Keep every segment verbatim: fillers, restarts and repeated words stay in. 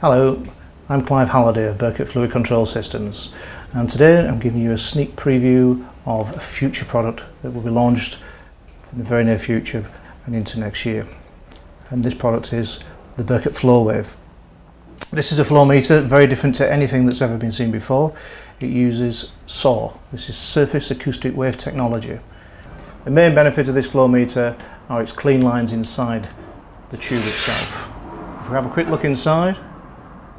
Hello, I'm Clive Halliday of Bürkert Fluid Control Systems, and today I'm giving you a sneak preview of a future product that will be launched in the very near future and into next year. And this product is the Bürkert FLOWave. This is a flow meter, very different to anything that's ever been seen before. It uses S A W. This is Surface Acoustic Wave Technology. The main benefit of this flow meter are its clean lines inside the tube itself. If we have a quick look inside,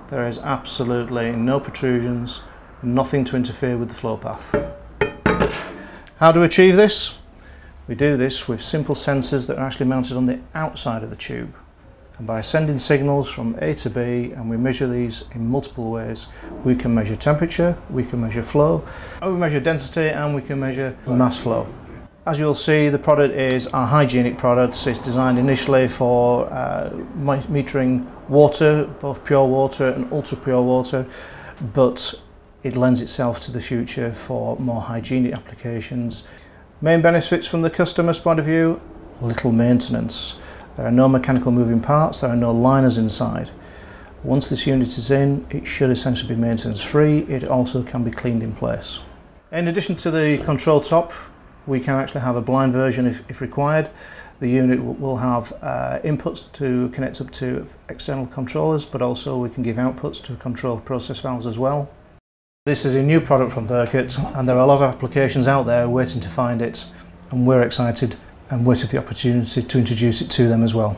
there is absolutely no protrusions, nothing to interfere with the flow path. How do we achieve this? We do this with simple sensors that are actually mounted on the outside of the tube. And by sending signals from A to B, and we measure these in multiple ways, we can measure temperature, we can measure flow, and we measure density, and we can measure mass flow. As you'll see, the product is a hygienic product. It's designed initially for uh, metering water, both pure water and ultra pure water, but it lends itself to the future for more hygienic applications. Main benefits from the customer's point of view: little maintenance. There are no mechanical moving parts, there are no liners inside. Once this unit is in, it should essentially be maintenance free. It also can be cleaned in place. In addition to the control top, we can actually have a blind version if, if required. The unit will have uh, inputs to connect up to external controllers, but also we can give outputs to control process valves as well. This is a new product from Bürkert, and there are a lot of applications out there waiting to find it, and we're excited and waiting for the opportunity to introduce it to them as well.